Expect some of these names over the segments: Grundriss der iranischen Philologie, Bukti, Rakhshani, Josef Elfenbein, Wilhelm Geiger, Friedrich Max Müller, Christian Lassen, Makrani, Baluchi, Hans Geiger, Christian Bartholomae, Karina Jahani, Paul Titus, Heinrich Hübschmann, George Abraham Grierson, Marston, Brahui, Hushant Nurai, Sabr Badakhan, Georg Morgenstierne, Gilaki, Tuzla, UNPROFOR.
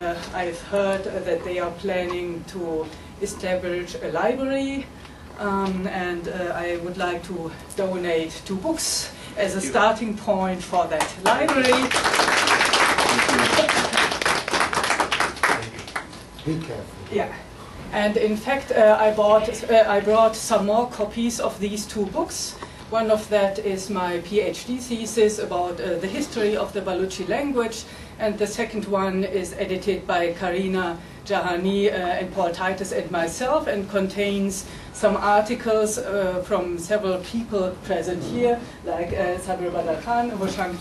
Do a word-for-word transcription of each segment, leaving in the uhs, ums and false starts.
Uh, I've heard uh, that they are planning to establish a library, um, and uh, I would like to donate two books as a starting point for that library. Be careful. Yeah. And in fact, uh, I, bought, uh, I brought some more copies of these two books. One of that is my PhD thesis about uh, the history of the Baluchi language, and the second one is edited by Karina Jahani uh, and Paul Titus and myself, and contains some articles uh, from several people present here, like uh, Sabr Badakhan, Hushant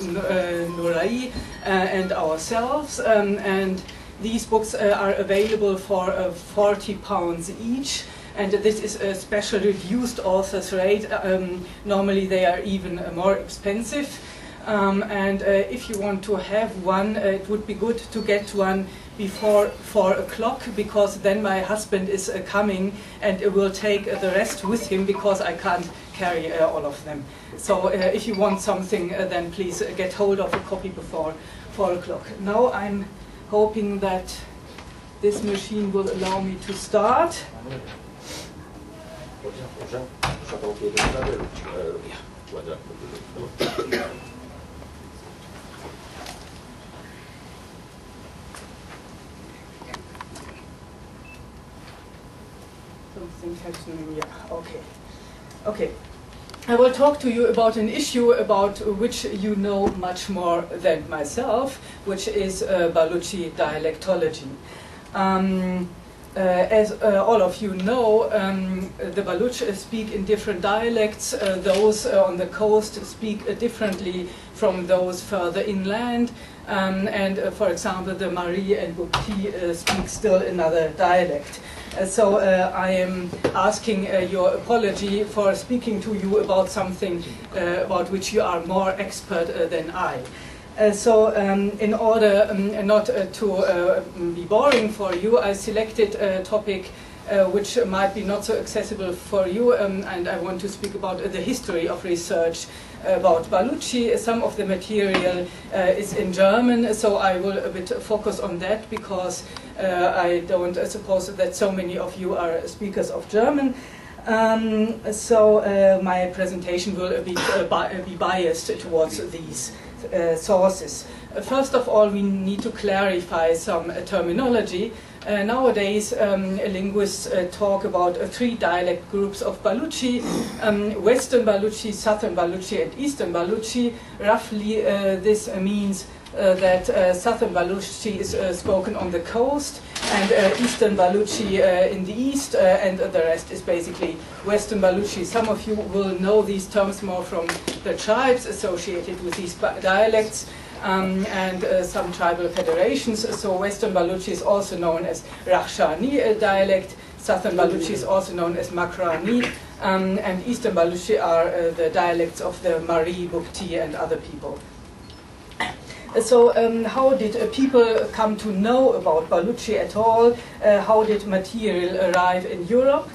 Nurai, uh, and ourselves. Um, and these books uh, are available for uh, forty pounds each, and this is a special reduced author's rate. Um, normally they are even uh, more expensive. Um, and uh, if you want to have one, uh, it would be good to get one before four o'clock, because then my husband is uh, coming and uh, will take uh, the rest with him, because I can't carry uh, all of them. So uh, if you want something, uh, then please uh, get hold of a copy before four o'clock. Now I'm hoping that this machine will allow me to start. Something happening, yeah, okay. Okay, I will talk to you about an issue about which you know much more than myself, which is uh, Baluchi dialectology. Um, uh, as uh, all of you know, um, the Baluch speak in different dialects. Uh, those uh, on the coast speak uh, differently from those further inland. Um, and, uh, for example, the Mari and Bukti uh, speak still another dialect. Uh, so uh, I am asking uh, your apology for speaking to you about something uh, about which you are more expert uh, than I. Uh, so um, in order um, not uh, to uh, be boring for you, I selected a topic uh, which might be not so accessible for you, um, and I want to speak about uh, the history of research about Baluchi. Some of the material uh, is in German, so I will a bit focus on that, because uh, I don't uh, suppose that so many of you are speakers of German. Um, so uh, my presentation will a bit, uh, bi be biased towards these uh, sources. Uh, first of all, we need to clarify some uh, terminology. Uh, nowadays, um, linguists uh, talk about uh, three dialect groups of Baluchi: um, Western Baluchi, Southern Baluchi, and Eastern Baluchi. Roughly, uh, this uh, means uh, that uh, Southern Baluchi is uh, spoken on the coast, and uh, Eastern Baluchi uh, in the east, uh, and uh, the rest is basically Western Baluchi. Some of you will know these terms more from the tribes associated with these dialects. Um, and uh, some tribal federations. So Western Baluchi is also known as Rakhshani uh, dialect, Southern Baluchi is also known as Makrani, um, and Eastern Baluchi are uh, the dialects of the Mari, Bukti, and other people. So um, how did uh, people come to know about Baluchi at all? Uh, how did material arrive in Europe?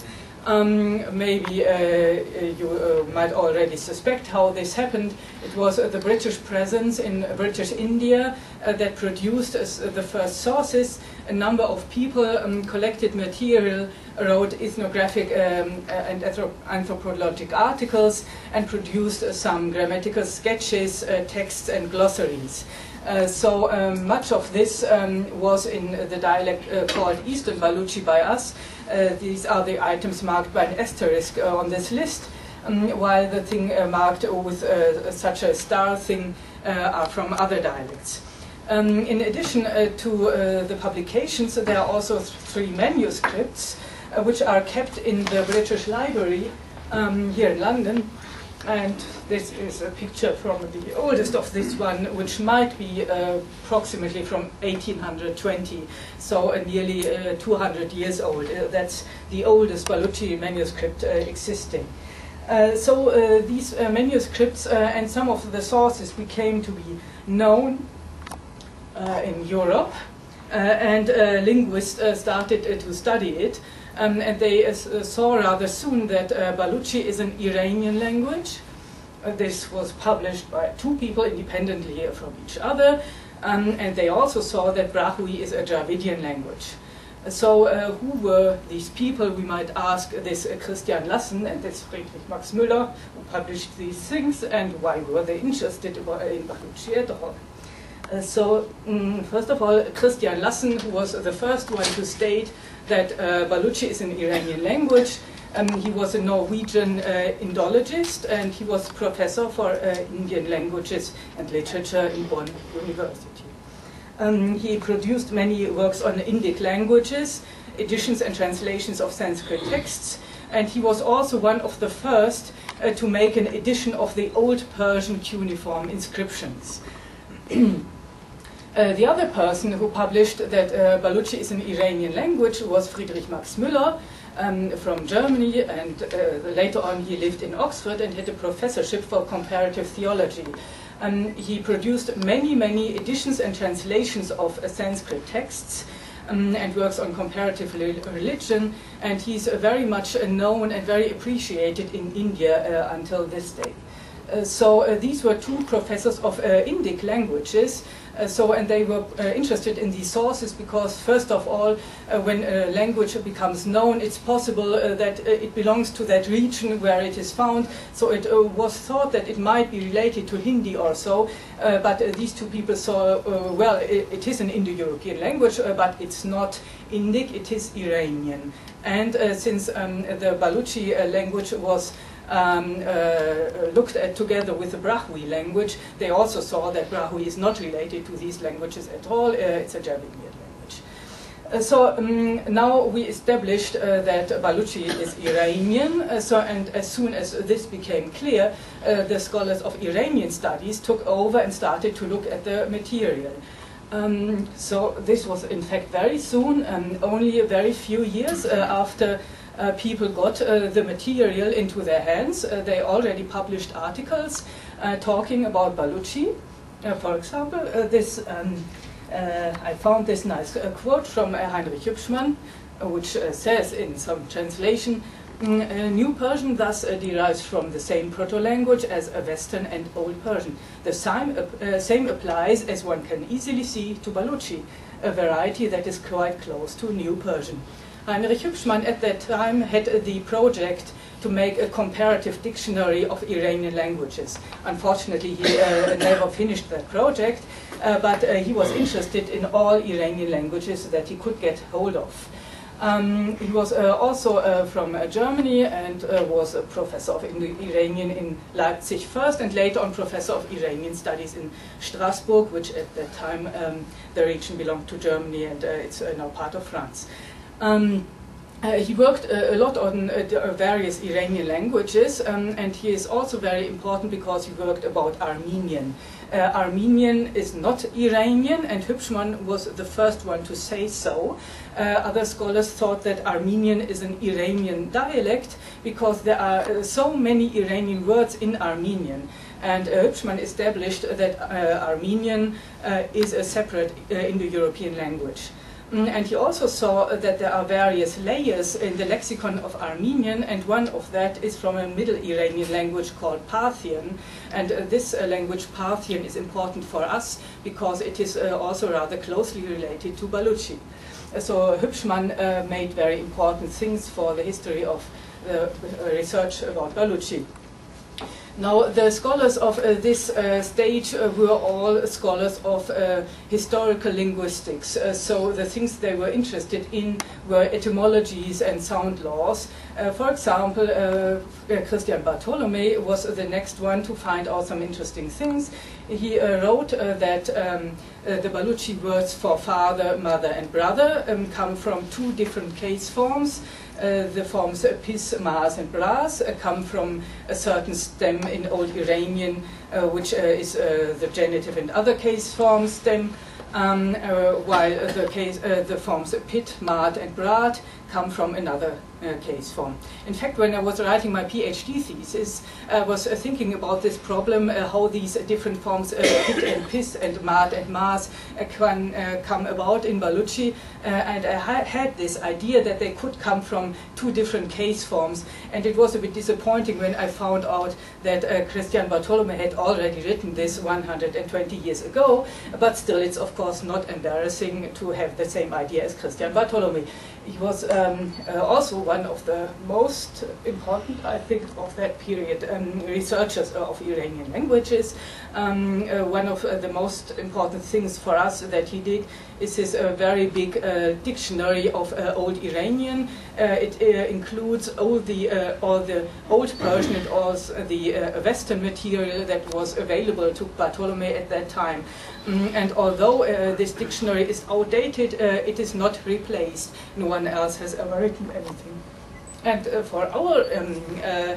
Um, maybe uh, you uh, might already suspect how this happened. It was uh, the British presence in British India uh, that produced uh, the first sources. A number of people um, collected material, wrote ethnographic um, and anthropologic articles, and produced uh, some grammatical sketches, uh, texts, and glossaries. Uh, so um, much of this um, was in uh, the dialect uh, called Eastern Baluchi by us. Uh, these are the items marked by an asterisk uh, on this list, um, while the thing uh, marked with uh, such a star thing uh, are from other dialects. Um, in addition uh, to uh, the publications, there are also three manuscripts uh, which are kept in the British Library um, here in London. And this is a picture from the oldest of this one, which might be uh, approximately from eighteen twenty, so uh, nearly uh, two hundred years old. Uh, that's the oldest Baluchi manuscript uh, existing. Uh, so uh, these uh, manuscripts uh, and some of the sources became to be known uh, in Europe, uh, and uh, linguists uh, started uh, to study it. Um, and they uh, saw rather soon that uh, Baluchi is an Iranian language. Uh, this was published by two people independently from each other. Um, and they also saw that Brahui is a Dravidian language. So uh, who were these people? We might ask this uh, Christian Lassen and this Friedrich Max Müller, who published these things, and why were they interested in Bakuchi et al. Uh, so, um, first of all, Christian Lassen was the first one to state that uh, Baluchi is an Iranian language. Um, he was a Norwegian uh, Indologist, and he was professor for uh, Indian languages and literature in Bonn University. Um, he produced many works on Indic languages, editions and translations of Sanskrit texts, and he was also one of the first uh, to make an edition of the old Persian cuneiform inscriptions. Uh, the other person who published that uh, Baluchi is an Iranian language was Friedrich Max Müller um, from Germany, and uh, later on he lived in Oxford and had a professorship for comparative theology. Um, he produced many, many editions and translations of uh, Sanskrit texts um, and works on comparative religion, and he's uh, very much uh, known and very appreciated in India uh, until this day. Uh, so uh, these were two professors of uh, Indic languages. Uh, so, and they were uh, interested in these sources because, first of all, uh, when a language becomes known, it's possible uh, that uh, it belongs to that region where it is found. So it uh, was thought that it might be related to Hindi or so, uh, but uh, these two people saw, uh, well, it, it is an Indo-European language, uh, but it's not Indic, it is Iranian. And uh, since um, the Baluchi uh, language was Um, uh, looked at together with the Brahui language, they also saw that Brahui is not related to these languages at all. Uh, it's a Dravidian language. Uh, so um, now we established uh, that Baluchi is Iranian. Uh, so, and as soon as this became clear, uh, the scholars of Iranian studies took over and started to look at the material. Um, so this was in fact very soon, um, only a very few years uh, after Uh, people got uh, the material into their hands. Uh, they already published articles uh, talking about Baluchi. Uh, for example, uh, this um, uh, I found this nice uh, quote from uh, Heinrich Hübschmann, uh, which uh, says in some translation, Uh, New Persian thus uh, derives from the same proto-language as a Western and Old Persian. The same, uh, same applies, as one can easily see, to Baluchi, a variety that is quite close to New Persian. Heinrich Hübschmann at that time had uh, the project to make a comparative dictionary of Iranian languages. Unfortunately, he uh, never finished that project, uh, but uh, he was interested in all Iranian languages that he could get hold of. Um, he was uh, also uh, from uh, Germany and uh, was a professor of Iranian in Leipzig first, and later on professor of Iranian studies in Strasbourg, which at that time um, the region belonged to Germany and uh, it's uh, now part of France. Um, uh, he worked uh, a lot on uh, various Iranian languages, um, and he is also very important because he worked about Armenian. Uh, Armenian is not Iranian, and Hübschmann was the first one to say so. Uh, other scholars thought that Armenian is an Iranian dialect because there are uh, so many Iranian words in Armenian. And uh, Hübschmann established that uh, Armenian uh, is a separate uh, Indo-European language. Mm, and he also saw that there are various layers in the lexicon of Armenian, and one of that is from a Middle Iranian language called Parthian. And uh, this uh, language Parthian is important for us because it is uh, also rather closely related to Baluchi. Uh, so Hübschmann uh, made very important things for the history of the uh, research about Baluchi. Now, the scholars of uh, this uh, stage uh, were all scholars of uh, historical linguistics. Uh, so the things they were interested in were etymologies and sound laws. Uh, for example, uh, Christian Bartholomae was the next one to find out some interesting things. He uh, wrote uh, that um, uh, the Baluchi words for father, mother, and brother um, come from two different case forms. Uh, the forms uh, pis, mas, and bras uh, come from a certain stem in Old Iranian, uh, which uh, is uh, the genitive and other case form stem. um, uh, while uh, the, case, uh, the forms pit, mart, and brad come from another uh, case form. In fact, when I was writing my PhD thesis, I was uh, thinking about this problem, uh, how these uh, different forms, uh, pit and pis and mart and mars, uh, can uh, come about in Baluchi. Uh, and I ha had this idea that they could come from two different case forms. And it was a bit disappointing when I found out that uh, Christian Bartholomae had already written this one hundred twenty years ago. But still, it's of course not embarrassing to have the same idea as Christian Bartholomae. He was um, uh, also one of the most important, I think, of that period um, researchers of Iranian languages. Um, uh, one of uh, the most important things for us that he did is his uh, very big uh, dictionary of uh, Old Iranian. Uh, it uh, includes all the, uh, all the Old Persian and all the uh, Western material that was available to Bartholomae at that time. Mm, and although uh, this dictionary is outdated, uh, it is not replaced. No one else has ever written anything. And uh, for our um, uh,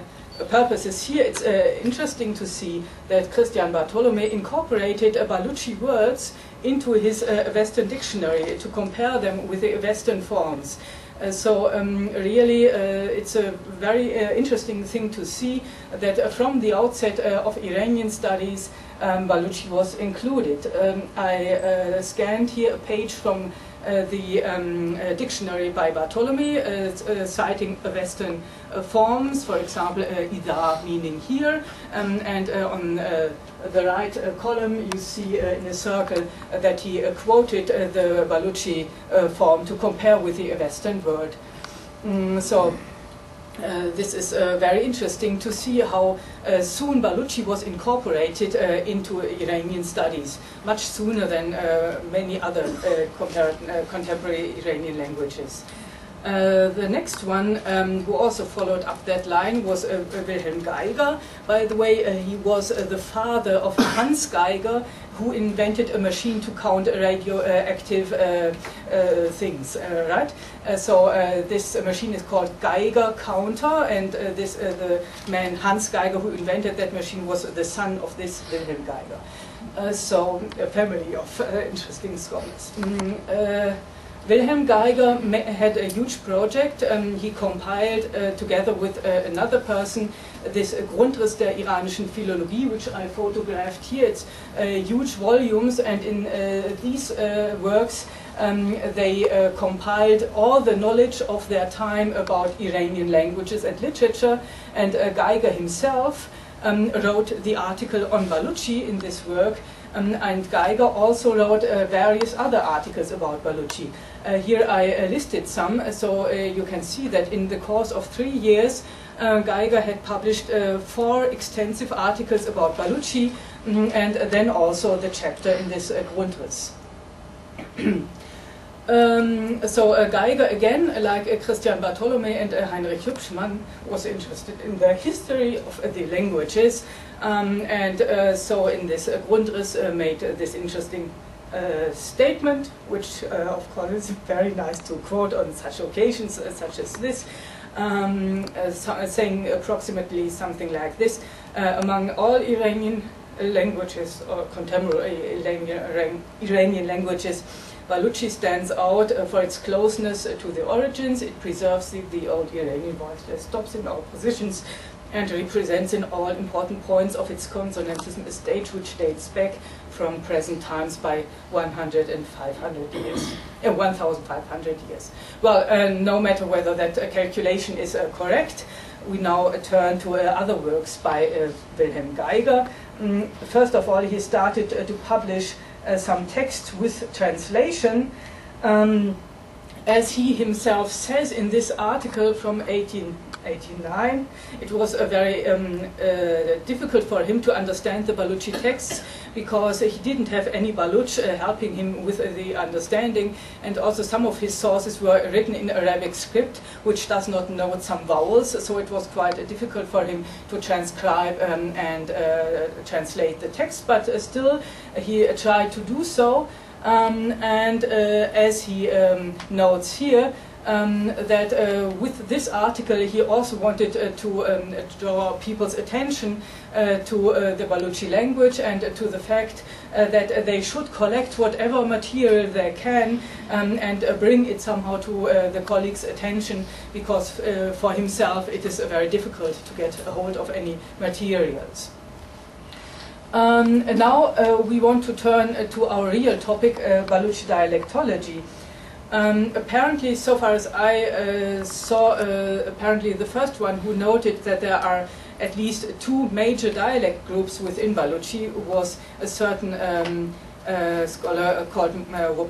purposes here, it's uh, interesting to see that Christian Bartholomae incorporated uh, Baluchi words into his uh, Western dictionary to compare them with the Western forms. Uh, so um, really uh, it's a very uh, interesting thing to see that uh, from the outset uh, of Iranian studies um, Baluchi was included. Um, I uh, scanned here a page from uh, the um, uh, dictionary by Bartholomae, uh, uh, citing Western uh, forms, for example uh, idar meaning here, um, and uh, on uh, the right uh, column you see uh, in a circle uh, that he uh, quoted uh, the Baluchi uh, form to compare with the Western word. Mm, so uh, this is uh, very interesting to see how uh, soon Baluchi was incorporated uh, into Iranian studies, much sooner than uh, many other uh, uh, contemporary Iranian languages. Uh, the next one, um, who also followed up that line, was uh, Wilhelm Geiger. By the way, uh, he was uh, the father of Hans Geiger, who invented a machine to count radioactive uh, uh, things, uh, right? Uh, so uh, this machine is called Geiger counter, and uh, this uh, the man Hans Geiger who invented that machine was the son of this Wilhelm Geiger. Uh, so a family of uh, interesting scholars. Mm, uh, Wilhelm Geiger had a huge project. Um, he compiled, uh, together with uh, another person, this uh, Grundriss der iranischen Philologie, which I photographed here. It's uh, huge volumes, and in uh, these uh, works um, they uh, compiled all the knowledge of their time about Iranian languages and literature, and uh, Geiger himself um, wrote the article on Baluchi in this work. Um, and Geiger also wrote uh, various other articles about Baluchi. Uh, here I uh, listed some, so uh, you can see that in the course of three years, uh, Geiger had published uh, four extensive articles about Baluchi, um, and then also the chapter in this uh, Grundriss. Um, so uh, Geiger, again, like uh, Christian Bartholomae and uh, Heinrich Hübschmann, was interested in the history of uh, the languages, um, and uh, so in this uh, Grundriss uh, made uh, this interesting uh, statement, which uh, of course is very nice to quote on such occasions uh, such as this, um, uh, so, uh, saying approximately something like this: uh, among all Iranian languages, or contemporary Iranian languages, Baluchi stands out uh, for its closeness uh, to the origins. It preserves the, the old Iranian voice, that stops in all positions, and represents in all important points of its consonantism a stage which dates back from present times by one hundred and five hundred years, uh, one thousand five hundred years. Well, uh, no matter whether that uh, calculation is uh, correct, we now uh, turn to uh, other works by uh, Wilhelm Geiger. Mm, first of all, he started uh, to publish Uh, some text with translation. Um, as he himself says in this article from eighteen eighty-nine, it was a very um, uh, difficult for him to understand the Baluchi texts, because he didn't have any Baluch uh, helping him with uh, the understanding, and also some of his sources were written in Arabic script, which does not note some vowels, so it was quite uh, difficult for him to transcribe um, and uh, translate the text, but uh, still he uh, tried to do so, um, and uh, as he um, notes here, Um, that uh, with this article he also wanted uh, to um, draw people's attention uh, to uh, the Baluchi language and uh, to the fact uh, that they should collect whatever material they can um, and uh, bring it somehow to uh, the colleagues' attention, because uh, for himself it is uh, very difficult to get a hold of any materials. Um, and now uh, we want to turn uh, to our real topic, uh, Baluchi dialectology. Um, apparently, so far as I uh, saw, uh, apparently the first one who noted that there are at least two major dialect groups within Baluchi was a certain um, uh, scholar called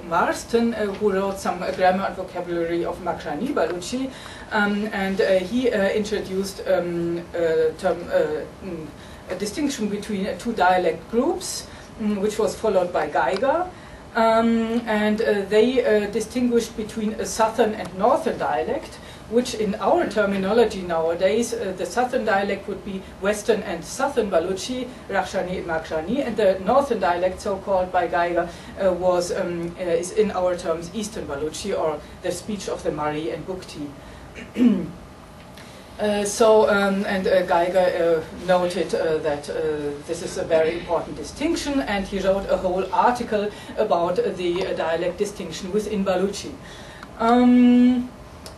Marston, uh, who wrote some uh, grammar and vocabulary of Makrani Baluchi, um, and uh, he uh, introduced um, a, term, uh, a distinction between uh, two dialect groups, um, which was followed by Geiger. Um, and uh, they uh, distinguished between a southern and northern dialect, which in our terminology nowadays, uh, the southern dialect would be western and southern Baluchi, Rakhshani and Makrani, and the northern dialect, so-called by Geiger, uh, was, um, uh, is in our terms eastern Baluchi, or the speech of the Mari and Bukti. uh, so, um, and uh, Geiger uh, noted uh, that uh, this is a very important distinction, and he wrote a whole article about uh, the uh, dialect distinction within Baluchi. Um,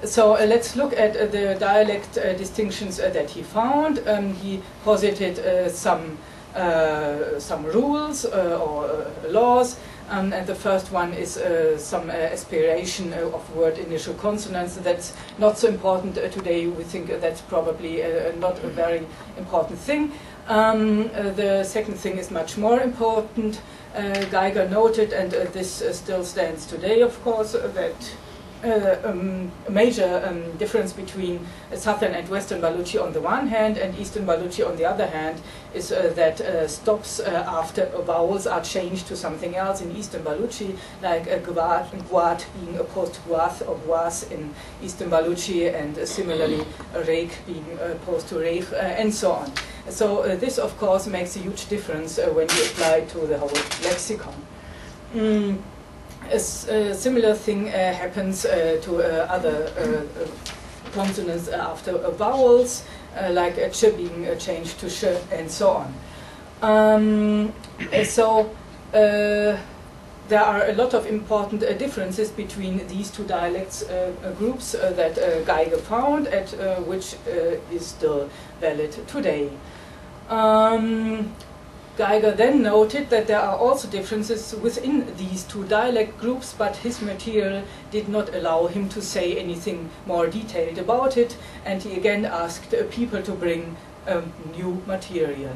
so uh, let's look at uh, the dialect uh, distinctions uh, that he found. Um, he posited uh, some, uh, some rules uh, or uh, laws. Um, and the first one is uh, some uh, aspiration uh, of word initial consonants. That's not so important uh, today. We think uh, that's probably uh, not a very important thing. Um, uh, the second thing is much more important. Uh, Geiger noted, and uh, this uh, still stands today, of course, uh, that uh, um, a major um, difference between uh, southern and western Baluchi on the one hand and eastern Baluchi on the other hand is uh, that uh, stops uh, after vowels are changed to something else in Eastern Baluchi, like uh, gwat, gwat being opposed to gwath or gwas in Eastern Baluchi, and uh, similarly reik being opposed to reik, uh, and so on. So uh, this, of course, makes a huge difference uh, when you apply to the whole lexicon. Mm. A, s a similar thing uh, happens uh, to uh, other uh, uh, consonants after uh, vowels. Uh, like uh, ch being uh, changed to sh, and so on. Um, so uh, there are a lot of important uh, differences between these two dialects uh, uh, groups uh, that uh, Geiger found, at uh, which uh, is still valid today. Um, Geiger then noted that there are also differences within these two dialect groups, but his material did not allow him to say anything more detailed about it, and he again asked uh, people to bring um, new material.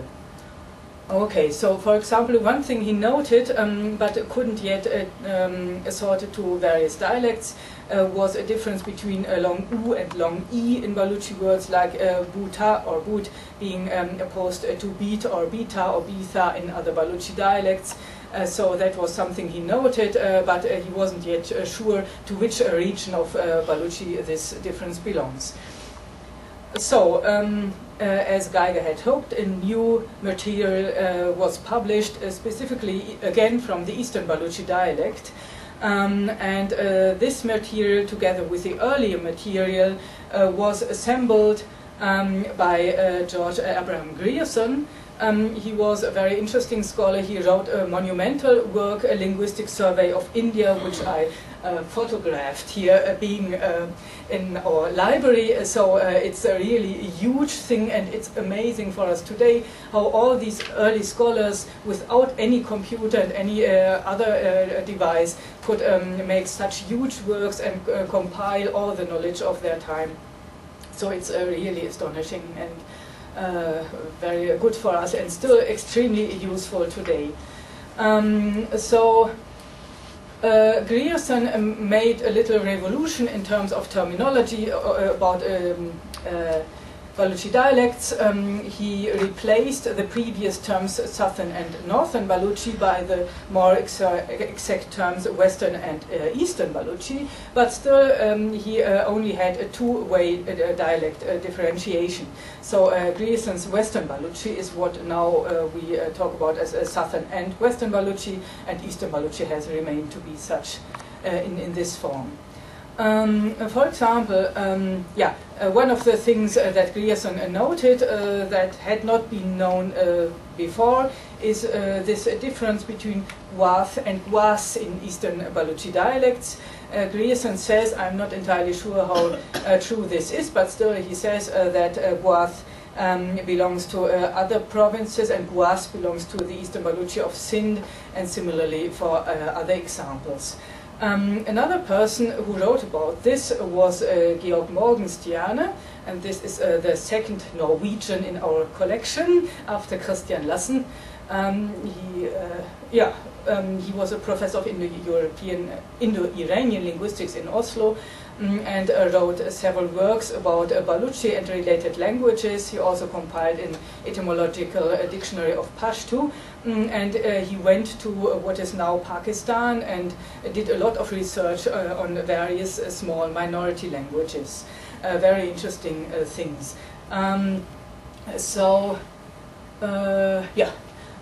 Okay, so for example, one thing he noted, um, but couldn't yet uh, um, assort to various dialects, uh, was a difference between a long U and long E in Baluchi words, like uh, buta or but being um, opposed to beat or beta or bitha in other Baluchi dialects. Uh, so that was something he noted, uh, but uh, he wasn't yet uh, sure to which uh, region of uh, Baluchi this difference belongs. So, um, uh, as Geiger had hoped, a new material uh, was published, uh, specifically again from the Eastern Baluchi dialect. Um, and uh, this material, together with the earlier material, uh, was assembled um, by uh, George Abraham Grierson. Um, he was a very interesting scholar. He wrote a monumental work, A Linguistic Survey of India, which I uh, photographed here, uh, being uh, in our library. So uh, it's a really huge thing, and it's amazing for us today how all these early scholars, without any computer and any uh, other uh, device, could um, make such huge works and uh, compile all the knowledge of their time. So it's uh, really astonishing, and Uh, very good for us, and still extremely useful today. Um, so uh, Grierson um, made a little revolution in terms of terminology uh, about um, uh, Baluchi dialects. Um, he replaced the previous terms southern and northern Baluchi by the more exa exact terms western and uh, eastern Baluchi, but still um, he uh, only had a two-way uh, dialect uh, differentiation. So uh, Grierson's western Baluchi is what now uh, we uh, talk about as uh, southern and western Baluchi, and eastern Baluchi has remained to be such uh, in, in this form. Um, for example, um, yeah, uh, one of the things uh, that Grierson uh, noted uh, that had not been known uh, before is uh, this uh, difference between waz and was in Eastern Baluchi dialects. Uh, Grierson says, I'm not entirely sure how uh, true this is, but still he says uh, that uh, waz um, belongs to uh, other provinces and was belongs to the Eastern Baluchi of Sindh, and similarly for uh, other examples. Um, another person who wrote about this was uh, Georg Morgenstierne, and this is uh, the second Norwegian in our collection after Christian Lassen. Um, he, uh, yeah, um, he was a professor of Indo-European, Indo-Iranian linguistics in Oslo, um, and uh, wrote uh, several works about uh, Baluchi and related languages. He also compiled an etymological uh, dictionary of Pashto, um, and uh, he went to uh, what is now Pakistan and uh, did a lot of research uh, on various uh, small minority languages. Uh, very interesting uh, things. Um, so, uh, yeah.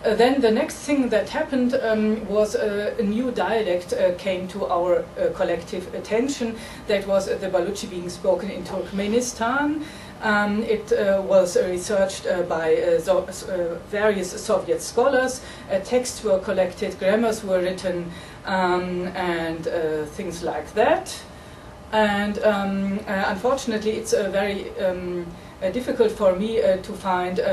Uh, then the next thing that happened um, was uh, a new dialect uh, came to our uh, collective attention. That was uh, the Baluchi being spoken in Turkmenistan. Um, it uh, was uh, researched uh, by uh, so, uh, various Soviet scholars. Uh, texts were collected, grammars were written, um, and uh, things like that. And um, uh, unfortunately, it's a very um, Uh, difficult for me uh, to find uh,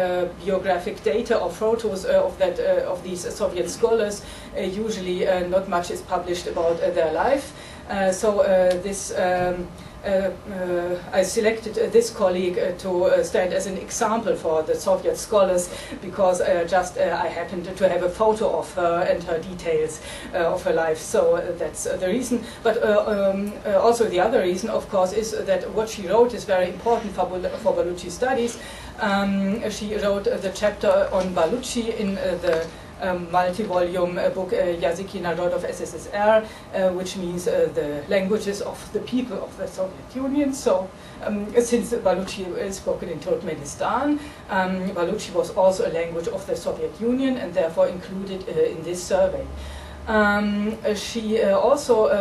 biographic data or photos uh, of that uh, of these uh, Soviet scholars. Uh, usually, uh, not much is published about uh, their life. Uh, so uh, this um, uh, uh, I selected uh, this colleague uh, to uh, stand as an example for the Soviet scholars, because uh, just uh, I happened to have a photo of her and her details uh, of her life. So uh, that's uh, the reason. But uh, um, uh, also the other reason, of course, is that what she wrote is very important for, Bal for Baluchi studies. Um, she wrote uh, the chapter on Baluchi in uh, the Um, multi-volume uh, book uh, Yazyki Narodov S S S R, uh, which means uh, the languages of the people of the Soviet Union. So um, since Baluchi is spoken in Turkmenistan, um, Baluchi was also a language of the Soviet Union and therefore included uh, in this survey. Um, she uh, also um,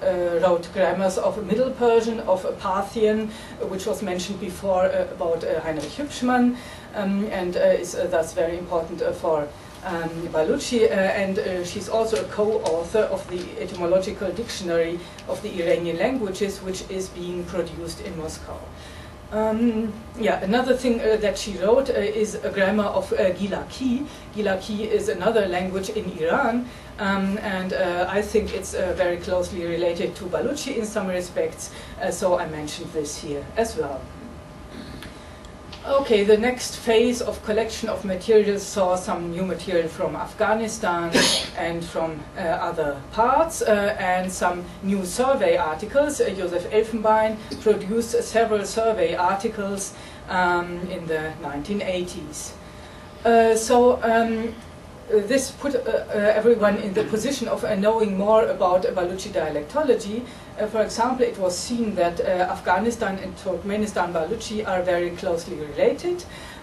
uh, wrote grammars of Middle Persian, of Parthian, which was mentioned before uh, about uh, Heinrich Hübschmann, um, and uh, is uh, thus very important uh, for Um, Baluchi, uh, and uh, she's also a co-author of the Etymological Dictionary of the Iranian Languages, which is being produced in Moscow. Um, yeah, another thing uh, that she wrote uh, is a grammar of uh, Gilaki. Gilaki is another language in Iran, um, and uh, I think it's uh, very closely related to Baluchi in some respects, uh, so I mentioned this here as well. Okay, the next phase of collection of materials saw some new material from Afghanistan and from uh, other parts, uh, and some new survey articles. Uh, Josef Elfenbein produced several survey articles um, in the nineteen eighties. Uh, so um, this put uh, uh, everyone in the position of uh, knowing more about uh, Baluchi dialectology. Uh, for example, it was seen that uh, Afghanistan and Turkmenistan Baluchi are very closely related,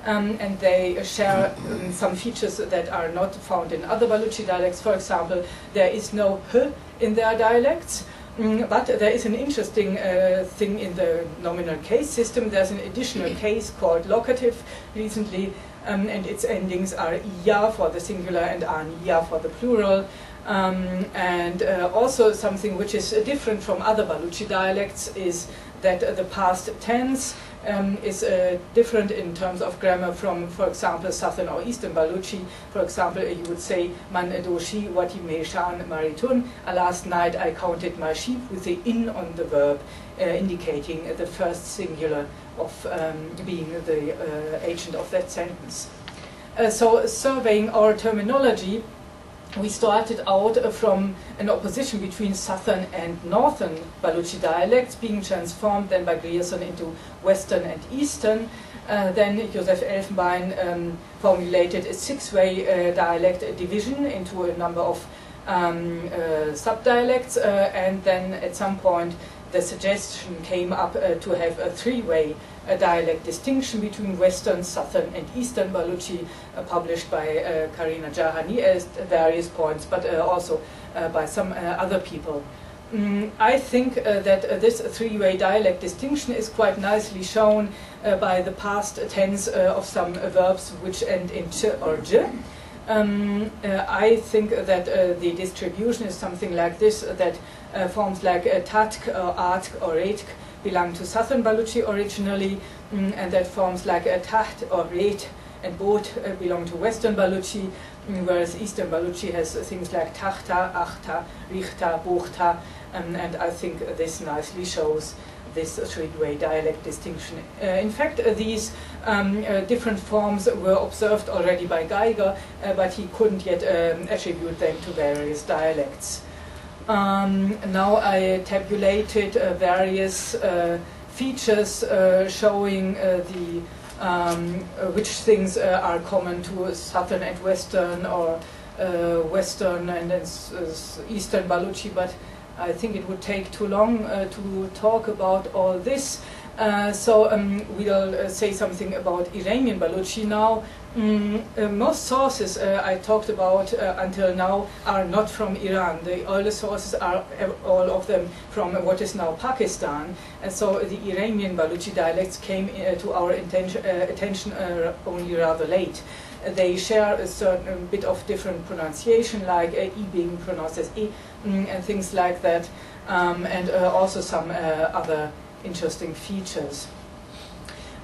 um, and they uh, share um, some features that are not found in other Baluchi dialects. For example, there is no h in their dialects, um, but there is an interesting uh, thing in the nominal case system. There's an additional case called locative recently, um, and its endings are iya for the singular and aniya for the plural. Um, and uh, also something which is uh, different from other Baluchi dialects is that uh, the past tense um, is uh, different in terms of grammar from, for example, Southern or Eastern Baluchi. For example, you would say, Man doshi wati me shan maritun. Last night I counted my sheep with the in on the verb, uh, indicating uh, the first singular of um, being the uh, agent of that sentence. Uh, so surveying our terminology, we started out uh, from an opposition between Southern and Northern Baluchi dialects, being transformed then by Grierson into Western and Eastern. Uh, then Josef Elfenbein um, formulated a six-way uh, dialect division into a number of um, uh, subdialects, uh, and then at some point the suggestion came up uh, to have a three-way uh, dialect distinction between Western, Southern, and Eastern Baluchi, uh, published by uh, Karina Jahani at various points, but uh, also uh, by some uh, other people. Mm, I think uh, that uh, this three-way dialect distinction is quite nicely shown uh, by the past tense uh, of some uh, verbs which end in ch or j. Um, uh, I think that uh, the distribution is something like this, that uh, forms like uh, tatk or atk or retk belong to southern Baluchi originally, mm, and that forms like uh, taht or ret and bot uh, belong to western Baluchi, mm, whereas eastern Baluchi has uh, things like tahta, achta, richta, bochta, um, and I think this nicely shows this three-way dialect distinction. Uh, in fact, uh, these um, uh, different forms were observed already by Geiger, uh, but he couldn't yet um, attribute them to various dialects. Um, now I tabulated uh, various uh, features uh, showing uh, the um, which things uh, are common to southern and western, or uh, western and uh, eastern Baluchi, but I think it would take too long uh, to talk about all this, uh, so um, we'll uh, say something about Iranian Baluchi now. Mm, uh, most sources uh, I talked about uh, until now are not from Iran. The early sources are all of them from what is now Pakistan, and so the Iranian Baluchi dialects came uh, to our attention, uh, attention uh, only rather late. They share a certain bit of different pronunciation, like uh, e being pronounced as e, mm, and things like that, um, and uh, also some uh, other interesting features.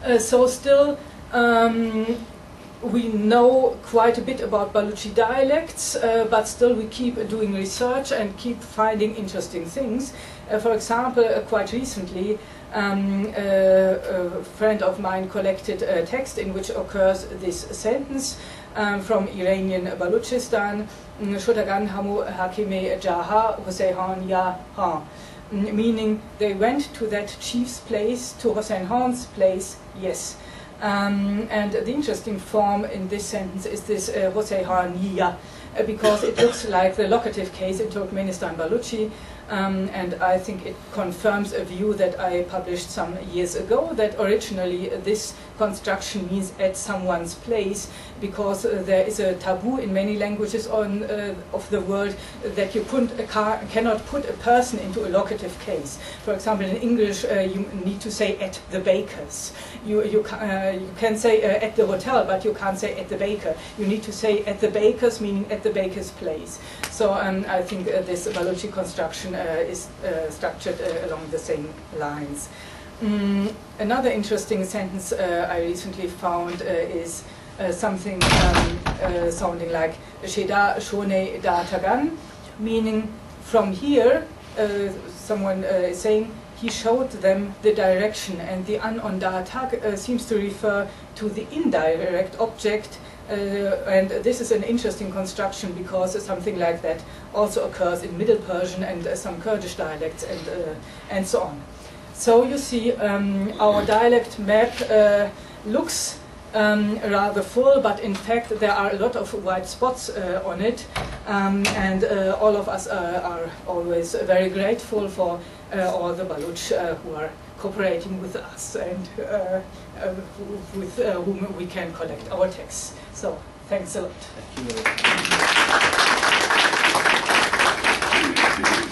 Uh, so still, um, we know quite a bit about Baluchi dialects, uh, but still we keep doing research and keep finding interesting things. Uh, for example, uh, quite recently, Um, uh, a friend of mine collected a text in which occurs this sentence um, from Iranian Baluchistan, Shudagan Hamu Hakime Jaha Hossein Ya Han, meaning they went to that chief's place, to Hossein Han's place, yes. Um, and the interesting form in this sentence is this uh, Hossein Haniya, uh, because it looks like the locative case in Turkmenistan Baluchi. Um, and I think it confirms a view that I published some years ago, that originally this construction means at someone's place, because uh, there is a taboo in many languages on, uh, of the world that you couldn't, a car, cannot put a person into a locative case. For example, in English uh, you need to say at the baker's. You, you, uh, you can say uh, at the hotel, but you can't say at the baker. You need to say at the baker's, meaning at the baker's place. So um, I think uh, this Baluchi construction Uh, is uh, structured uh, along the same lines. Mm, another interesting sentence uh, I recently found uh, is uh, something um, uh, sounding like Sheda Shone Da Tagan, meaning from here, uh, someone uh, is saying, he showed them the direction, and the an on da tag uh, seems to refer to the indirect object. Uh, and this is an interesting construction because something like that also occurs in Middle Persian and uh, some Kurdish dialects and, uh, and so on. So you see um, our dialect map uh, looks um, rather full, but in fact there are a lot of white spots uh, on it, um, and uh, all of us uh, are always very grateful for uh, all the Baluch uh, who are cooperating with us and uh, uh, with uh, whom we can collect our texts. So, thanks a lot. Thank you.